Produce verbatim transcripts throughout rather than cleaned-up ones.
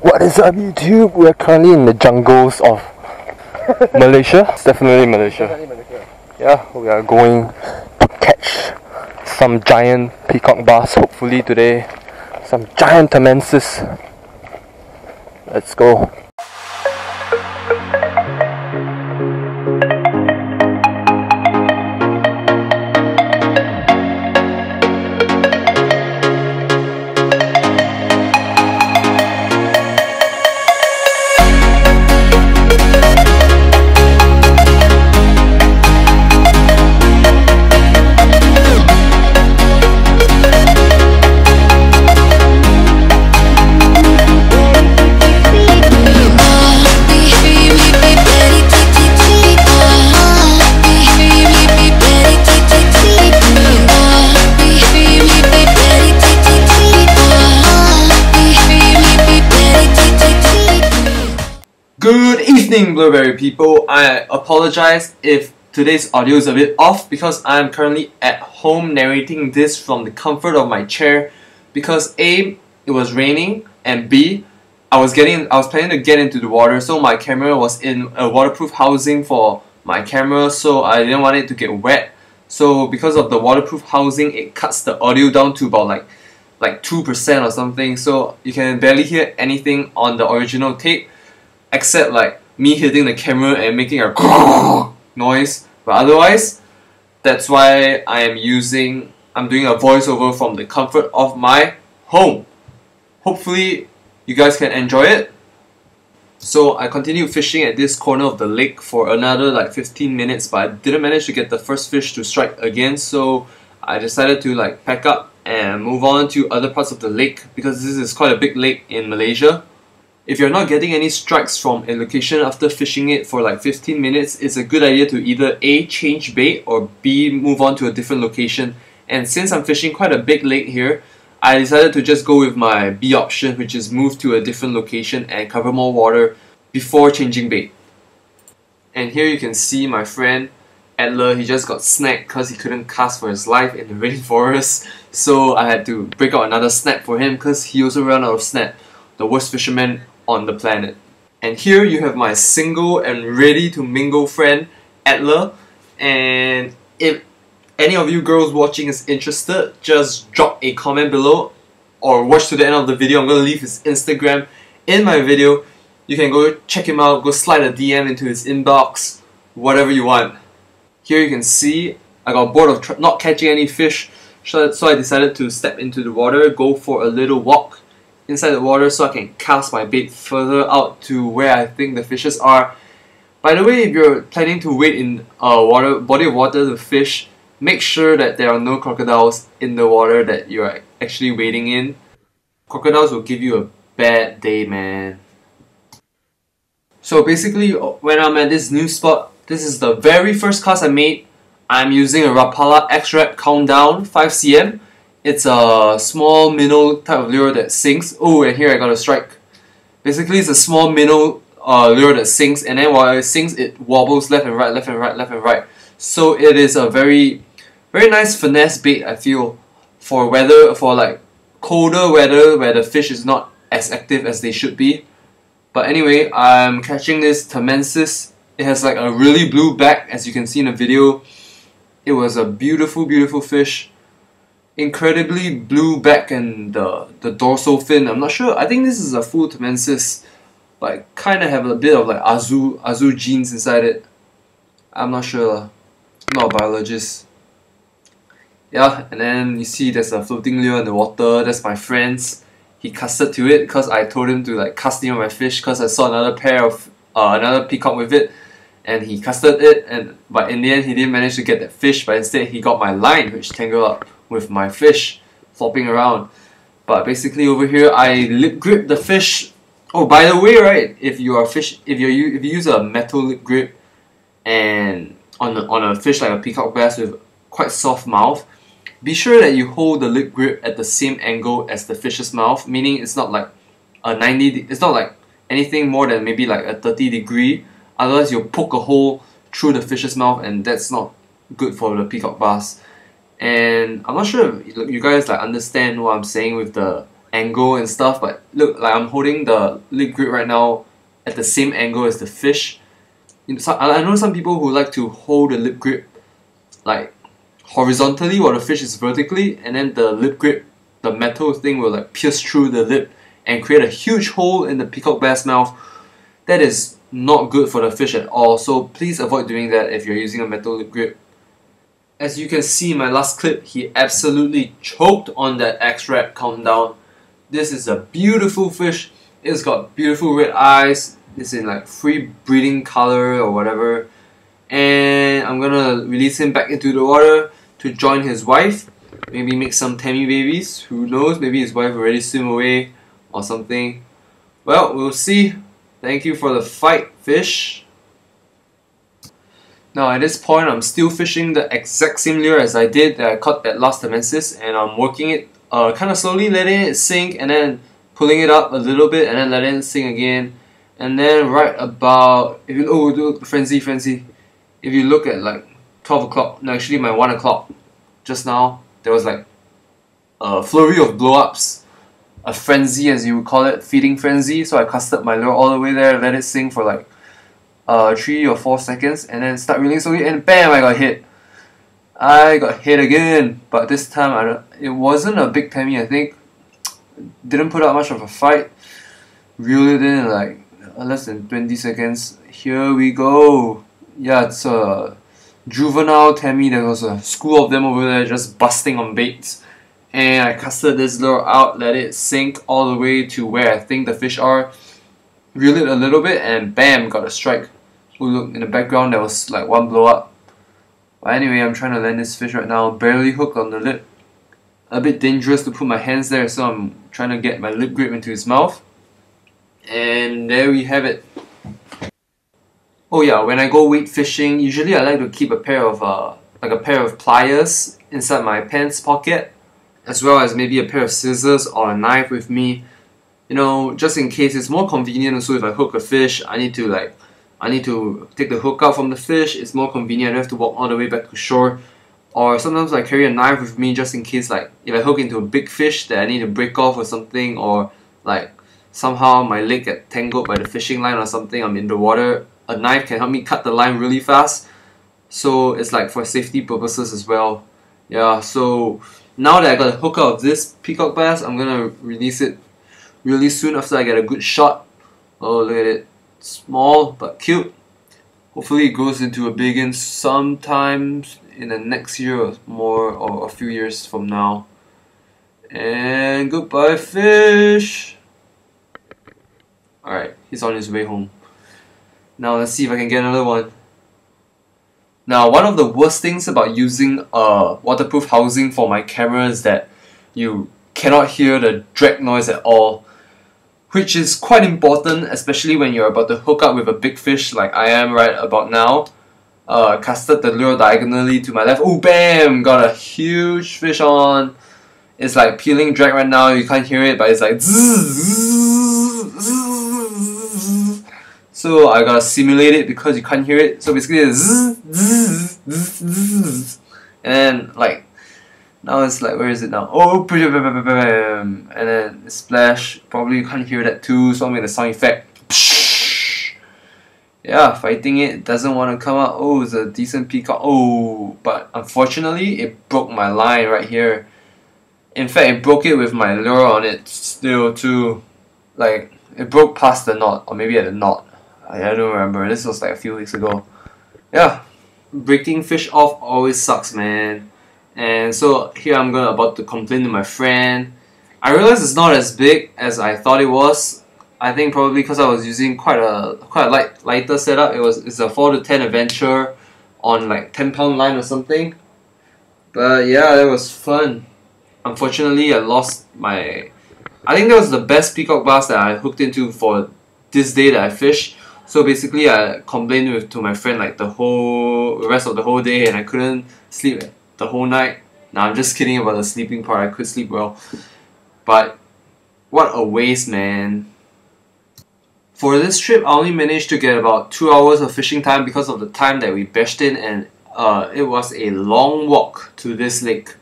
What is up, YouTube? We're currently in the jungles of Malaysia. It's definitely Malaysia. Definitely Malaysia. Yeah, we are going to catch some giant peacock bass, hopefully today. Some giant temensis. Let's go. Evening Blurberry people, I apologize if today's audio is a bit off because I am currently at home narrating this from the comfort of my chair because A, it was raining, and B, I was getting I was planning to get into the water, so my camera was in a waterproof housing for my camera, so I didn't want it to get wet. So because of the waterproof housing, it cuts the audio down to about like like two percent or something, so you can barely hear anything on the original tape except like me hitting the camera and making a noise, but otherwise, that's why I am using, I'm doing a voiceover from the comfort of my home. Hopefully, you guys can enjoy it. So I continued fishing at this corner of the lake for another like fifteen minutes, but I didn't manage to get the first fish to strike again. So I decided to like pack up and move on to other parts of the lake because this is quite a big lake in Malaysia. If you're not getting any strikes from a location after fishing it for like fifteen minutes, it's a good idea to either A, change bait, or B, move on to a different location. And since I'm fishing quite a big lake here, I decided to just go with my B option, which is move to a different location and cover more water before changing bait. And here you can see my friend Adler. He just got snagged because he couldn't cast for his life in the rainforest, so I had to break out another snap for him because he also ran out of snap. The worst fisherman on the planet. And here you have my single and ready to mingle friend Adler, and if any of you girls watching is interested, just drop a comment below or watch to the end of the video. I'm gonna leave his Instagram in my video. You can go check him out, go slide a D M into his inbox, whatever you want. Here you can see I got bored of tr not catching any fish, so I decided to step into the water, go for a little walk inside the water so I can cast my bait further out to where I think the fishes are. By the way, if you're planning to wait in a water, body of water to fish, make sure that there are no crocodiles in the water that you're actually waiting in. Crocodiles will give you a bad day, man. So basically, when I'm at this new spot, this is the very first cast I made. I'm using a Rapala X-Rap Countdown five centimeters. It's a small minnow type of lure that sinks. Oh, and here I got a strike. Basically, it's a small minnow uh, lure that sinks, and then while it sinks, it wobbles left and right, left and right, left and right. So it is a very, very nice finesse bait, I feel, for weather, for like colder weather where the fish is not as active as they should be. But anyway, I'm catching this temensis. It has like a really blue back, as you can see in the video. It was a beautiful, beautiful fish. Incredibly blue back and the, the dorsal fin. I'm not sure, I think this is a full temensis, but kind of have a bit of like azul, azul genes inside it. I'm not sure, I'm not a biologist. Yeah, and then you see there's a floating lure in the water. That's my friend's. He casted to it because I told him to like cast near my fish because I saw another pair of uh, another peacock with it, and he casted it, and but in the end he didn't manage to get that fish, but instead he got my line, which tangled up with my fish flopping around. But basically over here I lip grip the fish. Oh, by the way, right, if you are fish if you if you use a metal lip grip and on a, on a fish like a peacock bass with quite soft mouth, be sure that you hold the lip grip at the same angle as the fish's mouth, meaning it's not like a ninety, it's not like anything more than maybe like a thirty degree, otherwise you'll poke a hole through the fish's mouth, and that's not good for the peacock bass. And I'm not sure if you guys like understand what I'm saying with the angle and stuff, but look, like I'm holding the lid grip right now at the same angle as the fish. So I know some people who like to hold the lip grip like horizontally while the fish is vertically, and then the lip grip, the metal thing, will like pierce through the lip and create a huge hole in the peacock bass mouth. That is not good for the fish at all, so please avoid doing that if you're using a metal lip grip. As you can see in my last clip, he absolutely choked on that X-Rap Countdown. This is a beautiful fish. It's got beautiful red eyes. It's in like free breeding color or whatever. And I'm gonna release him back into the water to join his wife. Maybe make some Tammy babies. Who knows? Maybe his wife already swam away or something. Well, we'll see. Thank you for the fight, fish. Now at this point, I'm still fishing the exact same lure as I did that I caught that last temensis, and I'm working it uh, kind of slowly, letting it sink and then pulling it up a little bit and then letting it sink again. And then right about, if you oh do frenzy frenzy, if you look at like twelve o'clock, no actually my one o'clock just now, there was like a flurry of blow-ups, a frenzy as you would call it, feeding frenzy. So I casted my lure all the way there, let it sink for like uh, three or four seconds and then start reeling slowly, and bam, I got hit. I got hit again, but this time I don't, it wasn't a big tammy I think, didn't put up much of a fight, reeled it in like less than twenty seconds. Here we go. Yeah, it's a juvenile tammy. There was a school of them over there just busting on baits. And I casted this lure out, let it sink all the way to where I think the fish are. Reeled it a little bit and bam, got a strike. Oh look, in the background there was like one blow up. But anyway, I'm trying to land this fish right now. Barely hooked on the lip. A bit dangerous to put my hands there, so I'm trying to get my lip grip into his mouth. And there we have it. Oh yeah, when I go weight fishing, usually I like to keep a pair of uh, like a pair of pliers inside my pants pocket, as well as maybe a pair of scissors or a knife with me. You know, just in case. It's more convenient also if I hook a fish. I need to like, I need to take the hook out from the fish. It's more convenient. I don't have to walk all the way back to shore. Or sometimes I carry a knife with me just in case, like if I hook into a big fish that I need to break off or something, or like somehow my leg gets tangled by the fishing line or something. I'm in the water. A knife can help me cut the line really fast, so it's like for safety purposes as well. Yeah, so now that I got a hook out of this peacock bass, I'm gonna release it really soon after I get a good shot. Oh, look at it, small but cute. Hopefully it grows into a big one sometime in the next year or more, or a few years from now. And goodbye, fish. Alright, he's on his way home. Now let's see if I can get another one. Now, one of the worst things about using uh, waterproof housing for my camera is that you cannot hear the drag noise at all, which is quite important, especially when you're about to hook up with a big fish like I am right about now. Uh, casted the lure diagonally to my left. Oh, bam! Got a huge fish on. It's like peeling drag right now. You can't hear it, but it's like zzz, zzz, zzz. So I gotta simulate it because you can't hear it. So basically it's zzz, zzz, zzz, zzz. And then like, now it's like, where is it now? Oh, and then splash. Probably you can't hear that too, so I'll make the sound effect. Yeah, fighting it, doesn't want to come out. Oh, it's a decent peacock. Oh, but unfortunately it broke my line right here. In fact, it broke it with my lure on it still too. Like, it broke past the knot, or maybe at the knot. I don't remember, this was like a few weeks ago. Yeah, breaking fish off always sucks, man. And so here I'm gonna about to complain to my friend. I realized it's not as big as I thought it was. I think probably because I was using quite a quite a light lighter setup. It was it's a four to ten adventure on like ten pound line or something. But yeah, that was fun. Unfortunately, I lost my. I think that was the best peacock bass that I hooked into for this day that I fished. So basically I complained with, to my friend like the whole rest of the whole day, and I couldn't sleep the whole night. Now nah, I'm just kidding about the sleeping part, I could sleep well. But what a waste, man. For this trip I only managed to get about two hours of fishing time because of the time that we bashed in, and uh, it was a long walk to this lake.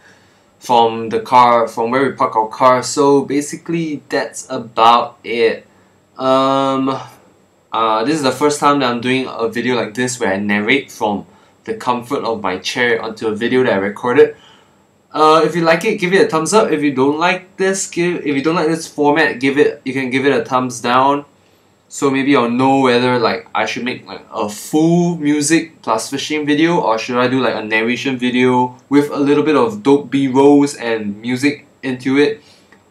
from the car, from where we park our car. So basically that's about it. Um, uh, this is the first time that I'm doing a video like this where I narrate from the comfort of my chair onto a video that I recorded. Uh, if you like it, give it a thumbs up. If you don't like this, give if you don't like this format, give it. You can give it a thumbs down. So maybe I'll know whether like I should make like a full music plus fishing video, or should I do like a narration video with a little bit of dope B-rolls and music into it,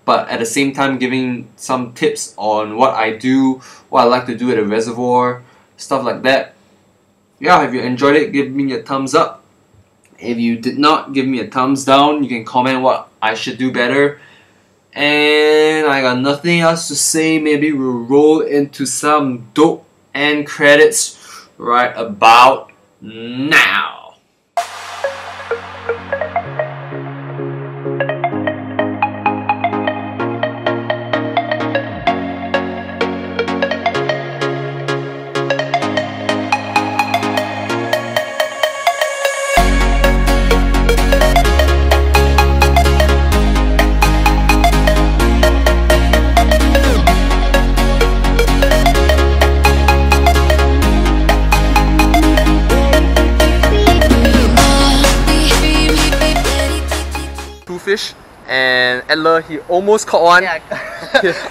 but at the same time giving some tips on what I do, what I like to do at a reservoir, stuff like that. Yeah, if you enjoyed it, give me a thumbs up. If you did not, give me a thumbs down. You can comment what I should do better. And I got nothing else to say. Maybe we'll roll into some dope end credits right about now. Fish and Adler, he almost caught one. Yeah,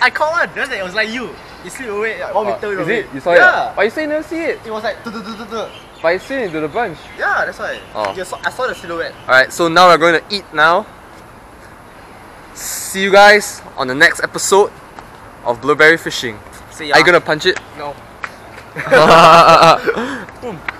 I, I caught one. It was like you. You slid away like one oh, meter away. Is it? You saw yeah. it? But you still never see it. It was like. Duh, duh, duh, duh, duh. But you slid into the bunch. Yeah, that's why. Oh. I saw, I saw the silhouette. Alright, so now we're going to eat now. See you guys on the next episode of Blurberry Fishing. See ya. Are you going to punch it? No. Boom.